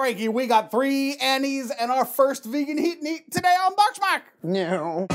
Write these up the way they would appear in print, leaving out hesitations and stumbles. Frankie, we got 3 Annie's and our first vegan heat and eat today on BoxMac. No.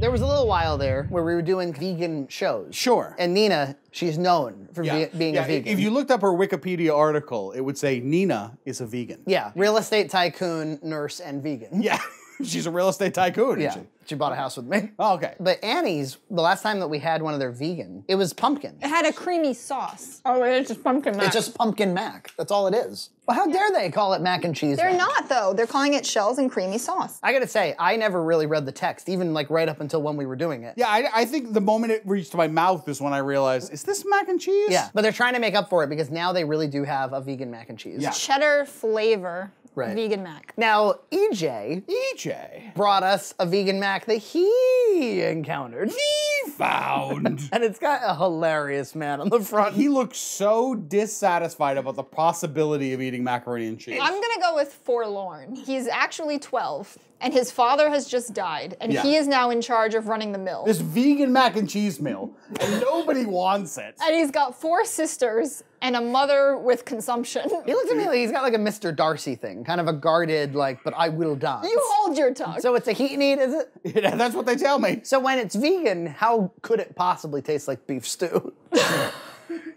There was a little while there where we were doing vegan shows. Sure. And Nina, she's known for being a vegan. If you looked up her Wikipedia article, it would say Nina is a vegan. Yeah, real estate tycoon, nurse, and vegan. Yeah. She's a real estate tycoon, isn't she? She bought a house with me. Oh, okay. But Annie's, the last time that we had one of their vegan, it was pumpkin. It had a creamy sauce. Oh, it's just pumpkin mac. It's just pumpkin mac. That's all it is. Well, how dare they call it mac and cheese? They're not, though. They're calling it shells and creamy sauce. I gotta say, I never really read the text, even like right up until when we were doing it. Yeah, I think the moment it reached my mouth is when I realized, is this mac and cheese? Yeah, but they're trying to make up for it because now they really do have a vegan mac and cheese. Yeah. Cheddar flavor. Right. Vegan mac. Now, EJ brought us a vegan mac that he encountered. He found. And it's got a hilarious man on the front. He looks so dissatisfied about the possibility of eating macaroni and cheese. I'm gonna go with forlorn. He's actually 12. And his father has just died, and he is now in charge of running the mill. This vegan mac and cheese mill, and nobody wants it. And he's got 4 sisters and a mother with consumption. He looks at me like he's got like a Mr. Darcy thing, kind of a guarded like, but I will dance. You hold your tongue. So it's a heat and eat, is it? Yeah, that's what they tell me. So when it's vegan, how could it possibly taste like beef stew?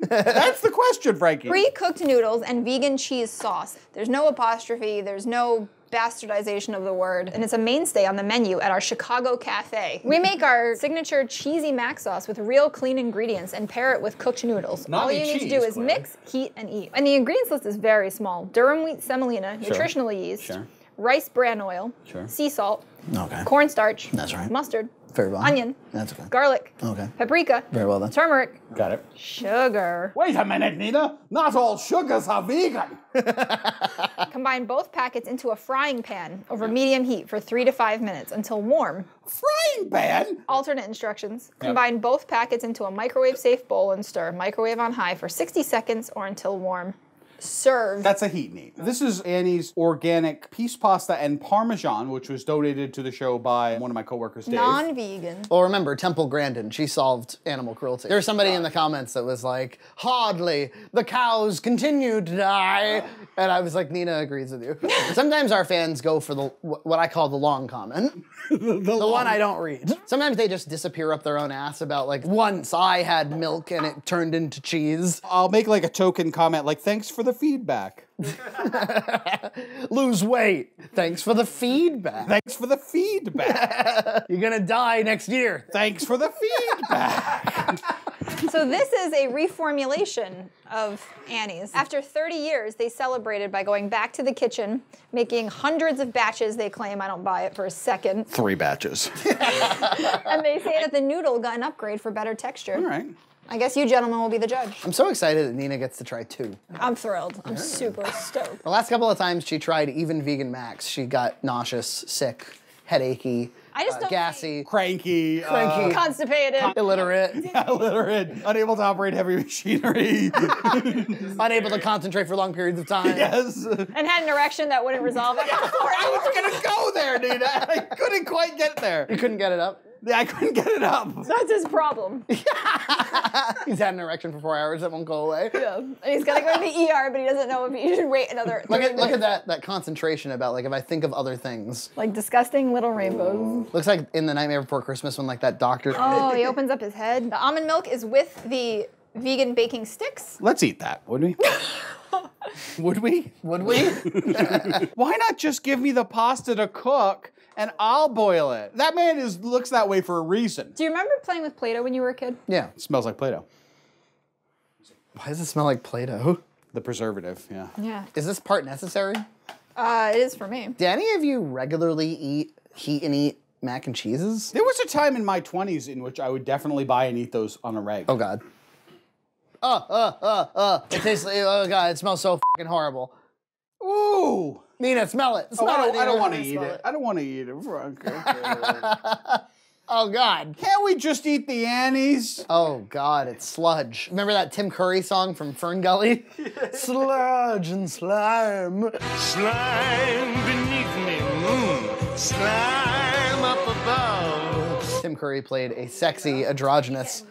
That's the question, Frankie. Pre-cooked noodles and vegan cheese sauce. There's no apostrophe, there's no bastardization of the word, and it's a mainstay on the menu at our Chicago cafe. We make our signature cheesy mac sauce with real clean ingredients and pair it with cooked noodles. All you need to do is mix, heat, and eat. And the ingredients list is very small. Durum wheat semolina, nutritional yeast, rice bran oil, sea salt, cornstarch, mustard, very well. Onion. That's okay. Garlic. Okay. Paprika. Very well then. Turmeric. Got it. Sugar. Wait a minute, Nina. Not all sugars are vegan. Combine both packets into a frying pan over medium heat for 3 to 5 minutes until warm. Frying pan? Alternate instructions. Combine both packets into a microwave-safe bowl and stir. Microwave on high for 60 seconds or until warm. Serve. That's a heat and eat. This is Annie's organic peas pasta and parmesan, which was donated to the show by one of my coworkers, Dave. Non-vegan. Well, remember, Temple Grandin, she solved animal cruelty. There's somebody in the comments that was like, hardly, the cows continue to die. And I was like, Nina agrees with you. Sometimes our fans go for the what I call the long comment. the one I don't read. Sometimes they just disappear up their own ass about like, once I had milk and it turned into cheese. I'll make like a token comment like, thanks for the feedback. Lose weight. Thanks for the feedback. Thanks for the feedback. You're gonna die next year. Thanks for the feedback. So this is a reformulation of Annie's. After 30 years, they celebrated by going back to the kitchen, making hundreds of batches, they claim. I don't buy it for a second. 3 batches. And they say that the noodle got an upgrade for better texture. All right. I guess you gentlemen will be the judge. I'm so excited that Nina gets to try 2. I'm thrilled. I'm super stoked. The last couple of times she tried even vegan macs, she got nauseous, sick, headachy, gassy, cranky, constipated, illiterate, unable to operate heavy machinery, unable to concentrate for long periods of time. Yes. And had an erection that wouldn't resolve after 4 hours. I was gonna go there, Nina. I couldn't quite get there. You couldn't get it up? Yeah, I couldn't get it up. That's his problem. He's had an erection for 4 hours that won't go away. Yeah, and he's got to go to the ER, but he doesn't know if he should wait another. Look at that concentration about like if I think of other things. Like disgusting little rainbows. Looks like in The Nightmare Before Christmas when like that doctor. Oh, he opens up his head. The almond milk is with the vegan baking sticks. Let's eat that, wouldn't we? Would we? Why not just give me the pasta to cook and I'll boil it? That man looks that way for a reason. Do you remember playing with Play-Doh when you were a kid? Yeah. It smells like Play-Doh. Why does it smell like Play-Doh? The preservative, yeah. Yeah. Is this part necessary? It is for me. Do any of you regularly heat and eat mac and cheeses? There was a time in my 20s in which I would definitely buy and eat those on a reg. Oh God. It tastes like, oh God, it smells so f***ing horrible. Ooh. Nina, smell it. Smell it. I don't want to eat it. I don't want to eat it, Frank. Oh God. Can't we just eat the Annie's? Oh God, it's sludge. Remember that Tim Curry song from Fern Gully? Sludge and slime. Slime beneath me, slime. Tim Curry played a sexy, androgynous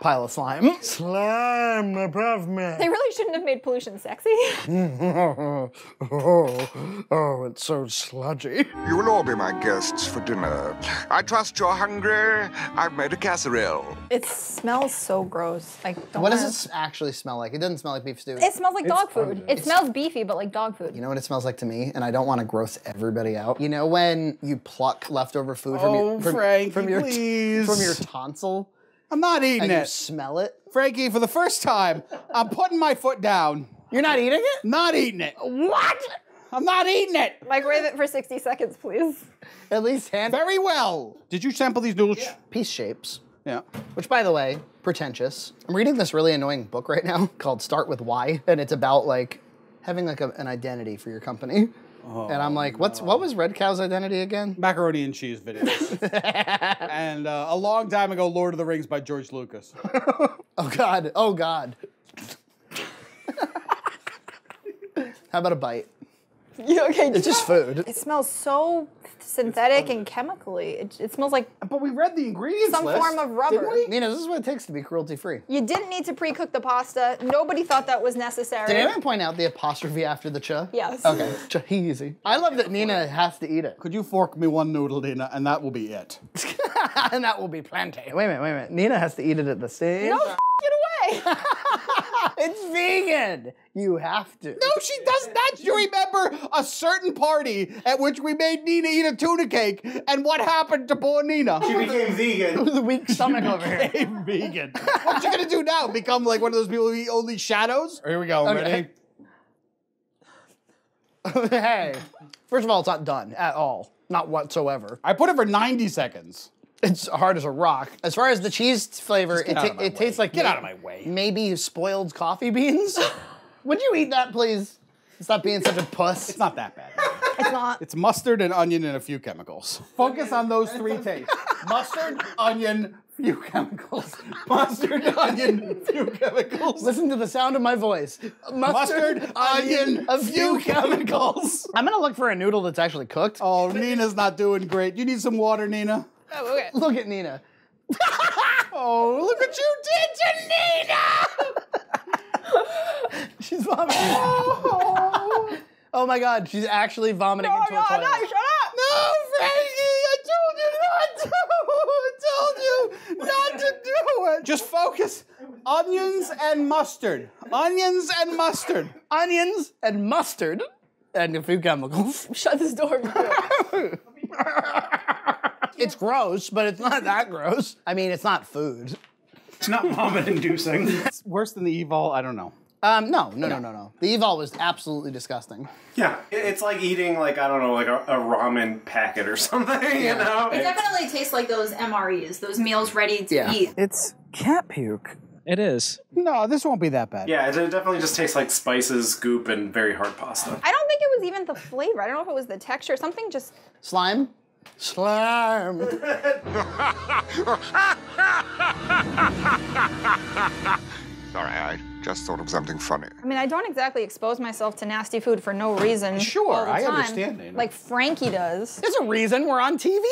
pile of slime. Slime, no problem. They really shouldn't have made pollution sexy. Oh, it's so sludgy. You will all be my guests for dinner. I trust you're hungry. I've made a casserole. It smells so gross. What does it actually smell like? It doesn't smell like beef stew. It smells like dog food. It smells beefy, but like dog food. You know what it smells like to me? And I don't want to gross everybody out. You know when you pluck leftover food from your tonsil? I'm not eating it. And you smell it? Frankie, for the first time, I'm putting my foot down. You're not eating it? Not eating it. What? I'm not eating it. Microwave it for 60 seconds, please. At least hand. Very well. Did you sample these noodles? Yeah. Piece shapes. Yeah. Which, by the way, pretentious. I'm reading this really annoying book right now called Start with Why, and it's about like having like an identity for your company. Oh, and I'm like, what was Red Cow's identity again? Macaroni and cheese videos. And a long time ago, Lord of the Rings by George Lucas. Oh God, oh God. How about a bite? Yeah, okay, it's just food. It smells so synthetic and chemically. It smells like. But we read the ingredients list. Some form of rubber. Nina, this is what it takes to be cruelty free. You didn't need to pre-cook the pasta. Nobody thought that was necessary. Did anyone point out the apostrophe after the "cha"? Yes. Okay. Cha-easy. I love that Nina has to eat it. Could you fork me one noodle, Nina, and that will be it. And that will be plantain. Wait a minute. Nina has to eat it at the same. No, get away. It's vegan. You have to. No, she does not. You remember a certain party at which we made Nina eat a tuna cake, and what happened to poor Nina? She became vegan. It was a weak stomach over here. She became vegan. What you gonna do now? Become like one of those people who eat only shadows? Here we go. Okay. Ready? Hey. First of all, it's not done at all. Not whatsoever. I put it for 90 seconds. It's hard as a rock. As far as the cheese flavor, it tastes like maybe spoiled coffee beans. Would you eat that, please? Stop being such a puss. It's not that bad. It's not. It's mustard and onion and a few chemicals. Focus on those three tastes. Mustard, onion, few chemicals. Mustard, onion, few chemicals. Listen to the sound of my voice. Mustard, onion, a few chemicals. I'm gonna look for a noodle that's actually cooked. Oh, Nina's not doing great. You need some water, Nina. Oh, okay. Look at Nina. Oh, look what you did to Nina! She's vomiting. Oh. Oh my God, she's actually vomiting into a toilet. No, shut up! No, Frankie, I told you not to do it. Just focus. Onions and mustard. Onions and mustard. Onions and mustard. And a few chemicals. Shut this door. It's gross, but it's not that gross. I mean, it's not food. It's not vomit-inducing. It's worse than the evol, I don't know. No. The evol was absolutely disgusting. Yeah, it's like eating, like, I don't know, like a ramen packet or something, you know? It definitely tastes like those MREs, those meals ready to eat. It's cat puke. It is. No, this won't be that bad. Yeah, it definitely just tastes like spices, goop, and very hard pasta. I don't think it was even the flavor. I don't know if it was the texture. Something just... Slime? Slime. Sorry, I just thought of something funny. I mean, I don't exactly expose myself to nasty food for no reason. Sure, I understand, Nina. Like Frankie does. There's a reason we're on TV.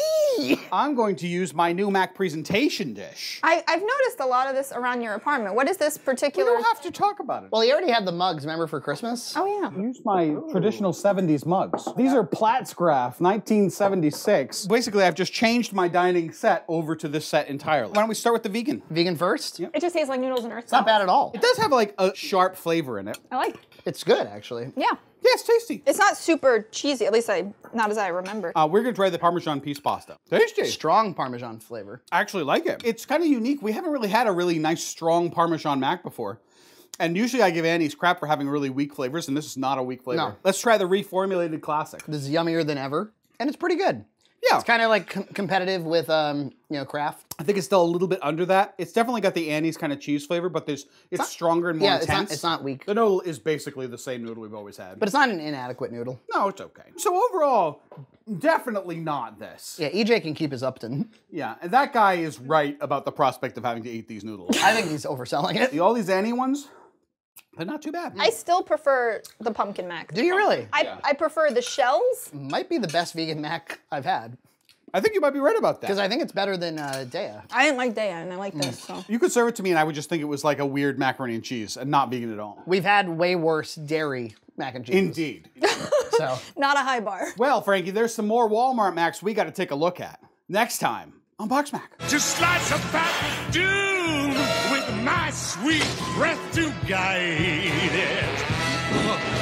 I'm going to use my new Mac presentation dish. I've noticed a lot of this around your apartment. What is this particular? We don't have to talk about it. Well, you already had the mugs, remember, for Christmas? Oh, yeah. Use my traditional 70s mugs. These are Platt's Kraft, 1976. Basically, I've just changed my dining set over to this set entirely. Why don't we start with the vegan? Vegan first? Yep. It just tastes like noodles and earth. It's not bad at all. It does have like a sharp flavor in it. I like it. It's good, actually. Yeah. Yeah, it's tasty. It's not super cheesy, at least not as I remember. We're gonna try the Parmesan piece pasta. Tasty. Strong Parmesan flavor. I actually like it. It's kind of unique. We haven't really had a really nice, strong Parmesan mac before. And usually I give Annie's crap for having really weak flavors, and this is not a weak flavor. No. Let's try the reformulated classic. This is yummier than ever, and it's pretty good. Yeah. It's kind of like competitive with, you know, Kraft. I think it's still a little bit under that. It's definitely got the Annie's kind of cheese flavor, but it's stronger and more intense. Yeah, it's not weak. The noodle is basically the same noodle we've always had. But it's not an inadequate noodle. No, it's okay. So overall, definitely not this. Yeah, EJ can keep his Upton. Yeah, and that guy is right about the prospect of having to eat these noodles. I think he's overselling it. All these Annie ones? But not too bad. I still prefer the pumpkin mac. Do you really? I prefer the shells. Might be the best vegan mac I've had. I think you might be right about that. Because I think it's better than Daiya. I didn't like Daiya, and I like this. So. You could serve it to me, and I would just think it was like a weird macaroni and cheese, and not vegan at all. We've had way worse dairy mac and cheese. Indeed. So. Not a high bar. Well, Frankie, there's some more Walmart Macs we got to take a look at next time on BoxMac. To slice a path of doom with my sweet breath to guide it.